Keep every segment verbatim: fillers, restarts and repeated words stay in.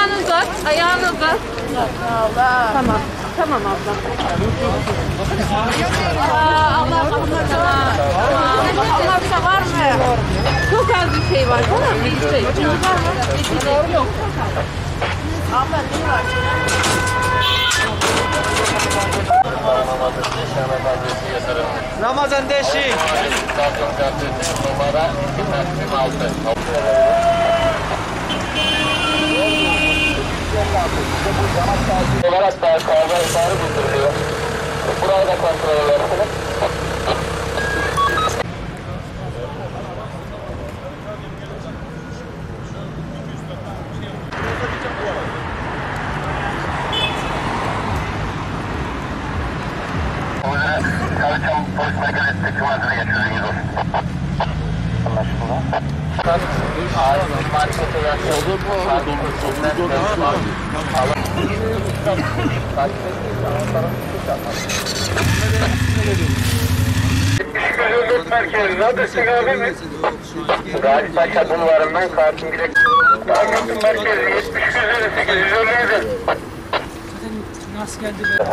Ayağını uzat, ayağını uzat. Allah. Tamam, tamam abla. Aa, Allah Allah. Allah'sa var mı? Çok az bir şey var. Tamam mı? Bir şey. Çünkü var mı? Bir şey yok. Abla ne var? Ramazan Deşi. Numara olarak da karga ihbarı bildiriyor. Burayı da kontrol edersiniz. Kavuşan polis merkezinde kıvazına geçiyoruz. Anlaşıldı. Şükürlük merkezi, adresin abi mi? Galip Paşa bulvarından Kasim Girek. Takip merkezi yetmiş iki yüz elli sekiz yüz elli yedi. Nasıl geldi be? yetmiş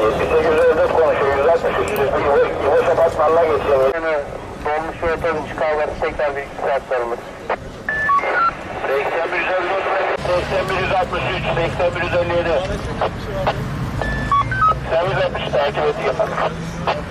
sekiz yüz elli dört konuşuyor, yüz altmış üç. Yavaş apartmanla geçiyor. Dolmuş ve otobüs çıkarları tekrar bilgi saatlerimiz. seksen bir yüz altmış üç, seksen bir yüz elli yedi. Servis yapmış, takip ediyor.